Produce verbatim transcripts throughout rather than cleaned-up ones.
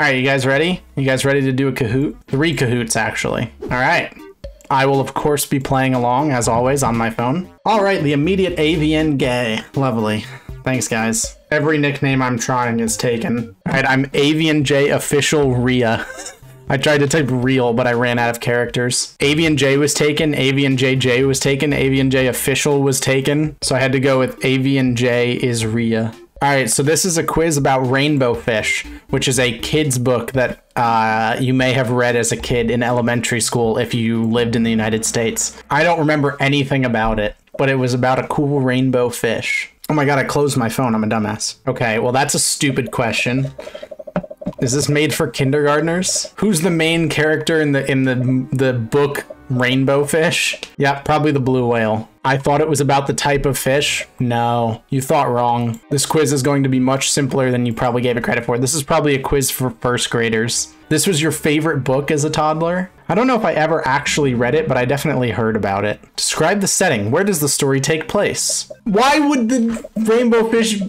All right, you guys ready? You guys ready to do a Kahoot? Three Kahoots, actually. All right. I will, of course, be playing along, as always, on my phone. All right, the immediate A V N J. Lovely. Thanks, guys. Every nickname I'm trying is taken. All right, I'm AVNJOfficial Rhea. I tried to type real, but I ran out of characters. A V N J was taken, A V N J J was taken, A V N J official was taken. So I had to go with A V N J is Rhea. All right, so this is a quiz about Rainbow Fish, which is a kid's book that uh, you may have read as a kid in elementary school if you lived in the United States. I don't remember anything about it, but it was about a cool rainbow fish. Oh my God, I closed my phone, I'm a dumbass. Okay, well that's a stupid question. Is this made for kindergartners? Who's the main character in the in the the book Rainbow Fish? Yeah, probably the blue whale. I thought it was about the type of fish. No, you thought wrong. This quiz is going to be much simpler than you probably gave it credit for. This is probably a quiz for first graders. This was your favorite book as a toddler? I don't know if I ever actually read it, but I definitely heard about it. Describe the setting. Where does the story take place? Why would the rainbow fish...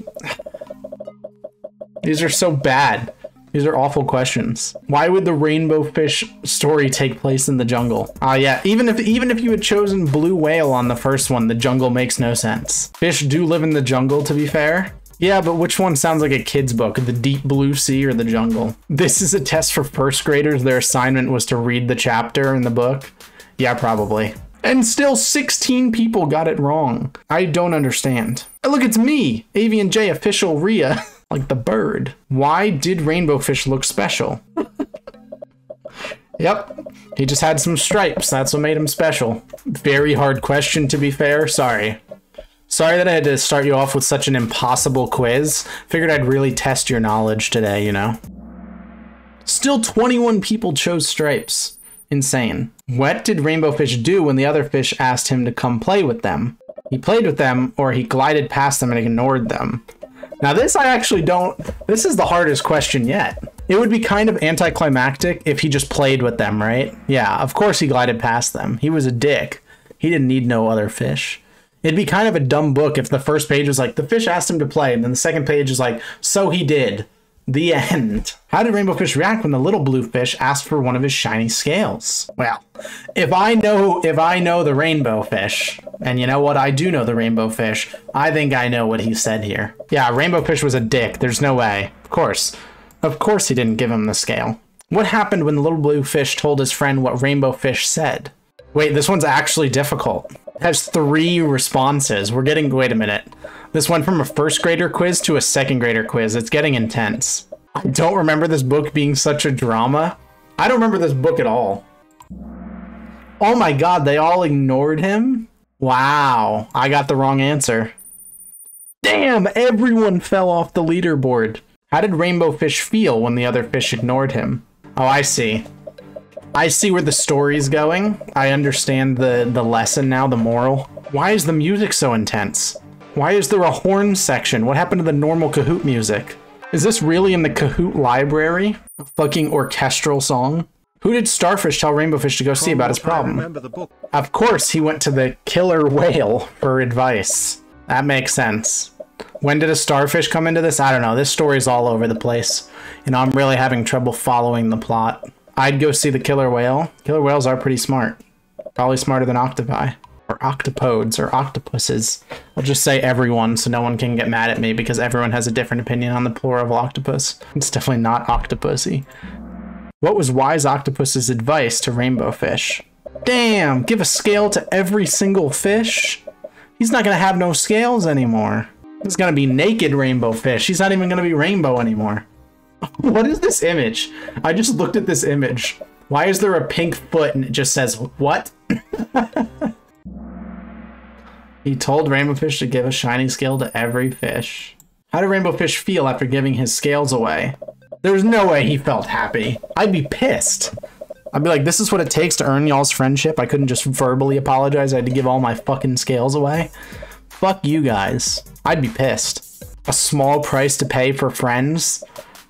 These are so bad. These are awful questions. Why would the rainbow fish story take place in the jungle? Ah, uh, yeah, even if even if you had chosen blue whale on the first one, the jungle makes no sense. Fish do live in the jungle, to be fair. Yeah, but which one sounds like a kid's book? The Deep Blue Sea or the jungle? This is a test for first graders. Their assignment was to read the chapter in the book. Yeah, probably. And still sixteen people got it wrong. I don't understand. Oh, look, it's me, A V N J official Rhea. Like the bird. Why did rainbow fish look special? Yep, he just had some stripes. That's what made him special. Very hard question, to be fair. Sorry. Sorry that I had to start you off with such an impossible quiz. Figured I'd really test your knowledge today, you know? Still twenty-one people chose stripes. Insane. What did rainbow fish do when the other fish asked him to come play with them? He played with them, or he glided past them and ignored them. Now this I actually don't, this is the hardest question yet. It would be kind of anticlimactic if he just played with them, right? Yeah, of course he glided past them. He was a dick. He didn't need no other fish. It'd be kind of a dumb book if the first page was like, the fish asked him to play, and then the second page is like, so he did. The end. How did rainbow fish react when the little blue fish asked for one of his shiny scales? Well, if I know if I know the rainbow fish, and you know what? I do know the rainbow fish. I think I know what he said here. Yeah, rainbow fish was a dick. There's no way. Of course. Of course he didn't give him the scale. What happened when the little blue fish told his friend what rainbow fish said? Wait, this one's actually difficult. It has three responses. We're getting, wait a minute. This went from a first grader quiz to a second grader quiz. It's getting intense. I don't remember this book being such a drama. I don't remember this book at all. Oh my God, they all ignored him? Wow, I got the wrong answer. Damn, everyone fell off the leaderboard. How did rainbow fish feel when the other fish ignored him? Oh, I see. I see where the story's going. I understand the, the lesson now, the moral. Why is the music so intense? Why is there a horn section? What happened to the normal Kahoot music? Is this really in the Kahoot library? A fucking orchestral song? Who did Starfish tell Rainbow Fish to go see about his problem? Of course he went to the killer whale for advice. That makes sense. When did a starfish come into this? I don't know. This story's all over the place. You know, I'm really having trouble following the plot. I'd go see the killer whale. Killer whales are pretty smart. Probably smarter than octopi. Or octopodes or octopuses. I'll just say everyone so no one can get mad at me because everyone has a different opinion on the plural of octopus. It's definitely not octopusy. What was Wise Octopus's advice to Rainbow Fish? Damn, give a scale to every single fish? He's not gonna have no scales anymore. He's gonna be naked Rainbow Fish. He's not even gonna be rainbow anymore. What is this image? I just looked at this image. Why is there a pink foot and it just says, what? He told Rainbow Fish to give a shiny scale to every fish. How did Rainbow Fish feel after giving his scales away? There's no way he felt happy. I'd be pissed. I'd be like, this is what it takes to earn y'all's friendship. I couldn't just verbally apologize. I had to give all my fucking scales away. Fuck you guys. I'd be pissed. A small price to pay for friends?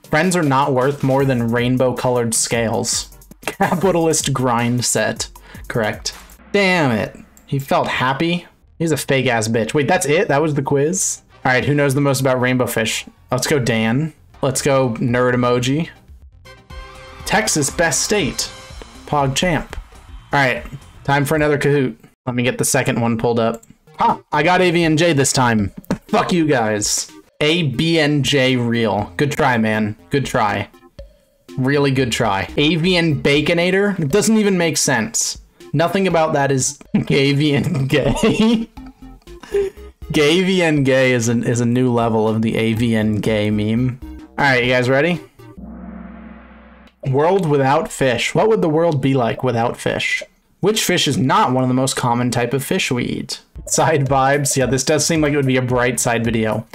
Friends are not worth more than rainbow-colored scales. Capitalist grind set. Correct. Damn it. He felt happy. He's a fake ass bitch. Wait, that's it? That was the quiz? All right, who knows the most about rainbow fish? Let's go Dan. Let's go nerd emoji. Texas, best state. Pog champ. All right, time for another Kahoot. Let me get the second one pulled up. Huh, I got A V N J this time. Fuck you guys. A B N J real. Good try, man. Good try. Really good try. Avian Baconator? It doesn't even make sense. Nothing about that is Gavian gay. Gavian gay is, an, is a new level of the avian gay meme. All right, you guys ready? World without fish. What would the world be like without fish? Which fish is not one of the most common type of fish we eat? Side vibes. Yeah, this does seem like it would be a bright side video.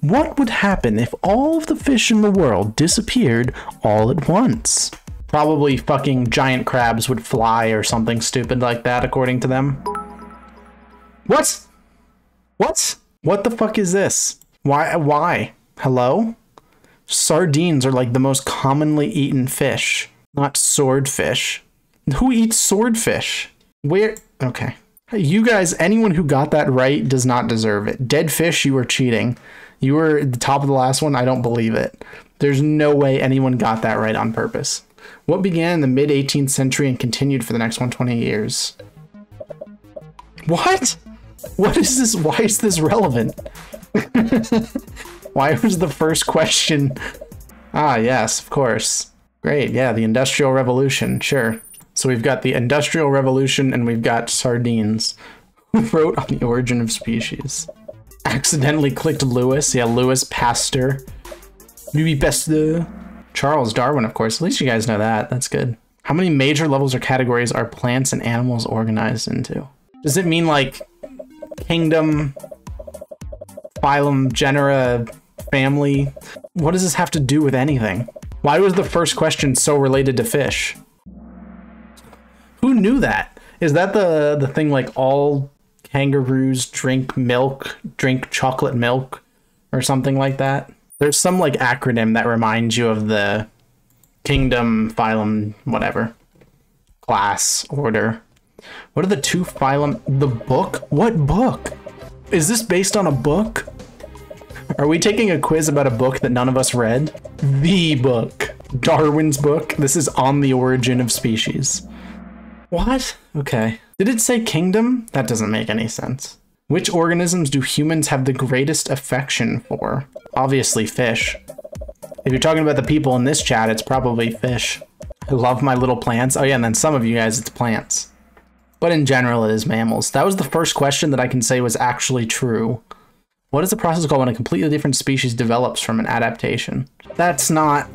What would happen if all of the fish in the world disappeared all at once? Probably fucking giant crabs would fly or something stupid like that, according to them. What? What? What the fuck is this? Why? Why? Hello? Sardines are like the most commonly eaten fish, not swordfish. Who eats swordfish? Where? Okay. You guys, anyone who got that right does not deserve it. Dead fish, you are cheating. You were at the top of the last one. I don't believe it. There's no way anyone got that right on purpose. What began in the mid eighteenth century and continued for the next one hundred twenty years? What? What is this? Why is this relevant? Why was the first question? Ah, yes, of course. Great. Yeah, the Industrial Revolution. Sure. So we've got the Industrial Revolution and we've got sardines. Who wrote On the Origin of Species? Accidentally clicked Lewis. Yeah, Lewis Pasteur. Louis Pasteur. Charles Darwin, of course. At least you guys know that. That's good. How many major levels or categories are plants and animals organized into? Does it mean like kingdom, phylum, genera, family? What does this have to do with anything? Why was the first question so related to fish? Who knew that? Is that the, the thing like all kangaroos drink milk, drink chocolate milk or something like that? There's some like acronym that reminds you of the kingdom, phylum, whatever, class, order. What are the two phylum? The book? What book? Is this based on a book? Are we taking a quiz about a book that none of us read? The book. Darwin's book. This is On the Origin of Species. What? Okay. Did it say kingdom? That doesn't make any sense. Which organisms do humans have the greatest affection for? Obviously fish. If you're talking about the people in this chat, it's probably fish. I love my little plants. Oh yeah, and then some of you guys, it's plants. But in general, it is mammals. That was the first question that I can say was actually true. What is the process called when a completely different species develops from an adaptation? That's not...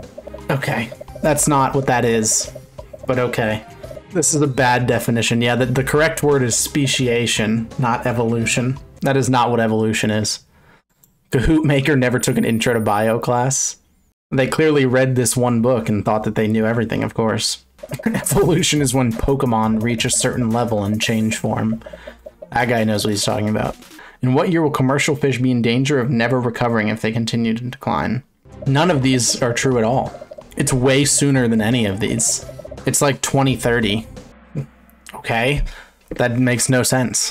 Okay. That's not what that is. But okay. This is a bad definition. Yeah, the, the correct word is speciation, not evolution. That is not what evolution is. Kahoot Maker never took an intro to bio class. They clearly read this one book and thought that they knew everything, of course. Evolution is when Pokemon reach a certain level and change form. That guy knows what he's talking about. In what year will commercial fish be in danger of never recovering if they continue to decline? None of these are true at all. It's way sooner than any of these. It's like twenty thirty. Okay, that makes no sense.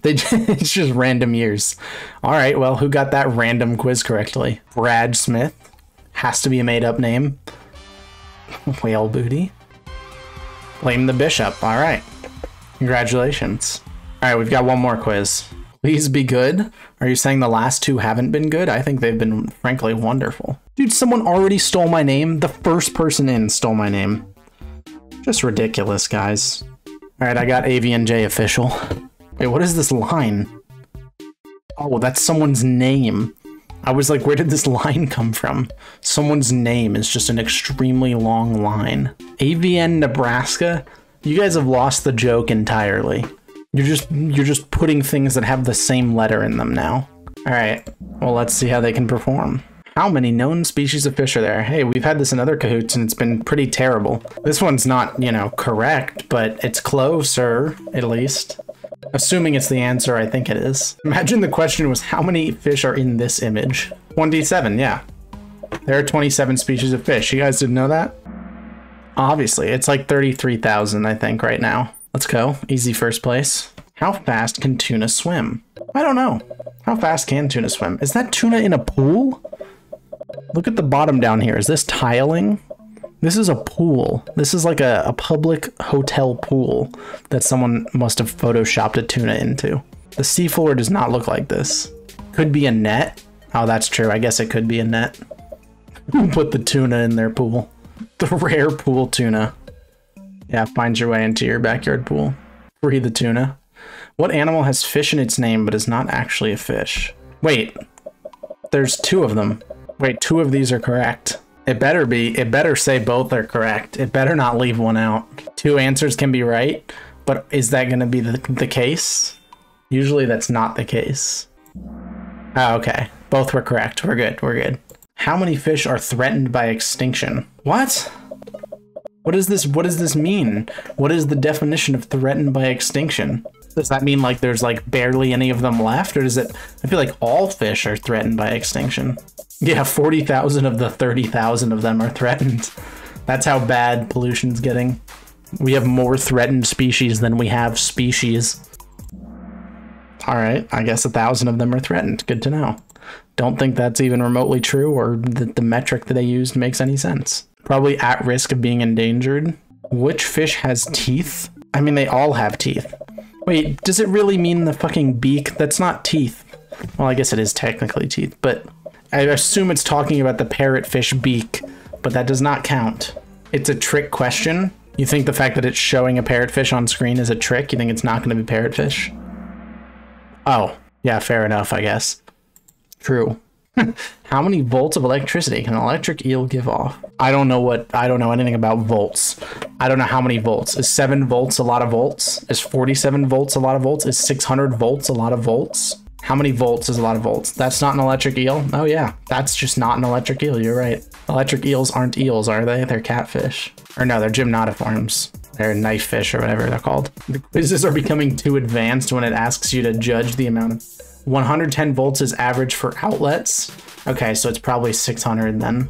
They just, it's just random years. All right, well, who got that random quiz correctly? Brad Smith. Has to be a made-up name. Whale booty. Blame the bishop. All right. Congratulations. All right, we've got one more quiz. Please be good. Are you saying the last two haven't been good? I think they've been, frankly, wonderful. Dude, someone already stole my name. The first person in stole my name. Just ridiculous, guys. All right, I got A V N J official. Wait, what is this line? Oh, that's someone's name. I was like, where did this line come from? Someone's name is just an extremely long line. A V N Nebraska? You guys have lost the joke entirely. You're just you're just putting things that have the same letter in them now. All right, well, let's see how they can perform. How many known species of fish are there? Hey, we've had this in other Kahoots and it's been pretty terrible. This one's not, you know, correct, but it's closer, at least. Assuming it's the answer, I think it is. Imagine the question was how many fish are in this image? twenty-seven, yeah. There are twenty-seven species of fish. You guys didn't know that? Obviously, it's like thirty-three thousand, I think, right now. Let's go. Easy first place. How fast can tuna swim? I don't know. How fast can tuna swim? Is that tuna in a pool? Look at the bottom down here. Is this tiling? This is a pool. This is like a, a public hotel pool that someone must have photoshopped a tuna into. The seafloor does not look like this. Could be a net. Oh, that's true. I guess it could be a net. Put the tuna in their pool. The rare pool tuna. Yeah, find your way into your backyard pool. Free the tuna. What animal has fish in its name but is not actually a fish? Wait, there's two of them. Wait, two of these are correct. It better be, it better say both are correct. It better not leave one out. Two answers can be right, but is that gonna be the, the case? Usually that's not the case. Oh, okay, both were correct. We're good, we're good. How many fish are threatened by extinction? What? What is this, what does this mean? What is the definition of threatened by extinction? Does that mean like there's like barely any of them left, or does it, I feel like all fish are threatened by extinction. Yeah, forty thousand of the thirty thousand of them are threatened. That's how bad pollution's getting. We have more threatened species than we have species. All right, I guess a thousand of them are threatened. Good to know. Don't think that's even remotely true, or that the metric that they used makes any sense. Probably at risk of being endangered. Which fish has teeth? I mean, they all have teeth. Wait, does it really mean the fucking beak? That's not teeth. Well, I guess it is technically teeth, but I assume it's talking about the parrotfish beak, but that does not count. It's a trick question. You think the fact that it's showing a parrotfish on screen is a trick? You think it's not going to be parrotfish? Oh, yeah, fair enough, I guess. True. How many volts of electricity can an electric eel give off? I don't know what, I don't know anything about volts. I don't know how many volts. Is seven volts a lot of volts? Is forty-seven volts a lot of volts? Is six hundred volts a lot of volts? How many volts is a lot of volts? That's not an electric eel? Oh yeah, that's just not an electric eel, you're right. Electric eels aren't eels, are they? They're catfish. Or no, they're gymnotiforms. They're knife fish or whatever they're called. The quizzes are becoming too advanced when it asks you to judge the amount of one hundred ten volts is average for outlets. Okay, so it's probably six hundred then.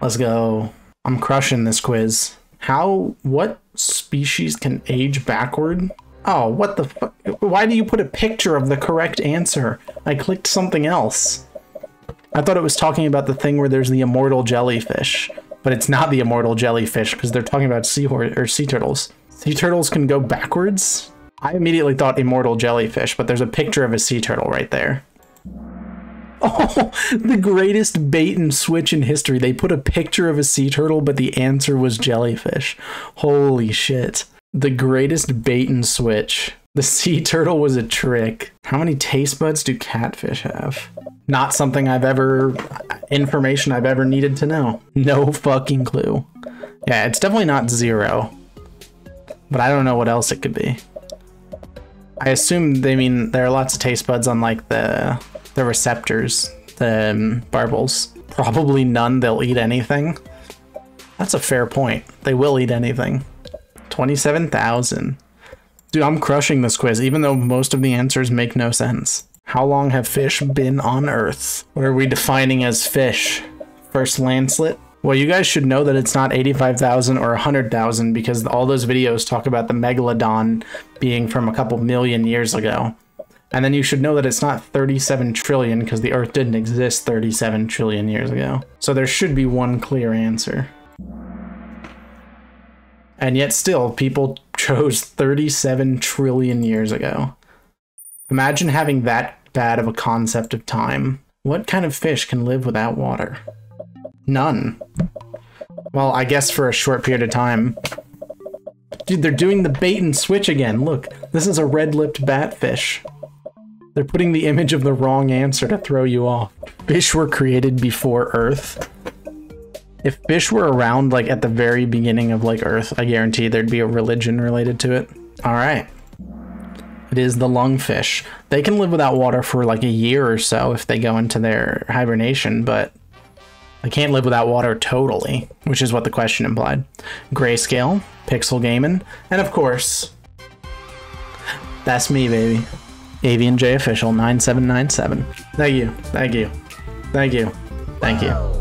Let's go. I'm crushing this quiz. How, what species can age backward? Oh, what the fuck? Why do you put a picture of the correct answer? I clicked something else. I thought it was talking about the thing where there's the immortal jellyfish, but it's not the immortal jellyfish because they're talking about seahorse or sea turtles. Sea turtles can go backwards? I immediately thought immortal jellyfish, but there's a picture of a sea turtle right there. Oh, the greatest bait and switch in history. They put a picture of a sea turtle, but the answer was jellyfish. Holy shit. The greatest bait and switch. The sea turtle was a trick. How many taste buds do catfish have? Not something I've ever, information I've ever needed to know. No fucking clue. Yeah, it's definitely not zero, but I don't know what else it could be. I assume they mean there are lots of taste buds on like the the receptors, the um, barbels. Probably none, they'll eat anything. That's a fair point. They will eat anything. twenty-seven thousand. Dude, I'm crushing this quiz, even though most of the answers make no sense. How long have fish been on Earth? What are we defining as fish? First landslip? Well, you guys should know that it's not eighty-five thousand or one hundred thousand because all those videos talk about the Megalodon being from a couple million years ago. And then you should know that it's not thirty-seven trillion because the Earth didn't exist thirty-seven trillion years ago. So there should be one clear answer. And yet still, people chose thirty-seven trillion years ago. Imagine having that bad of a concept of time. What kind of fish can live without water? None. Well, I guess for a short period of time. Dude, they're doing the bait and switch again. Look, this is a red-lipped batfish. They're putting the image of the wrong answer to throw you off. Fish were created before Earth. If fish were around like at the very beginning of like Earth, I guarantee there'd be a religion related to it. All right. It is the lungfish. They can live without water for like a year or so if they go into their hibernation, but I can't live without water totally, which is what the question implied. Grayscale, Pixel Gaming, and of course, that's me, baby. A V N J Official nine seven nine seven. Thank you, thank you, thank you, thank you.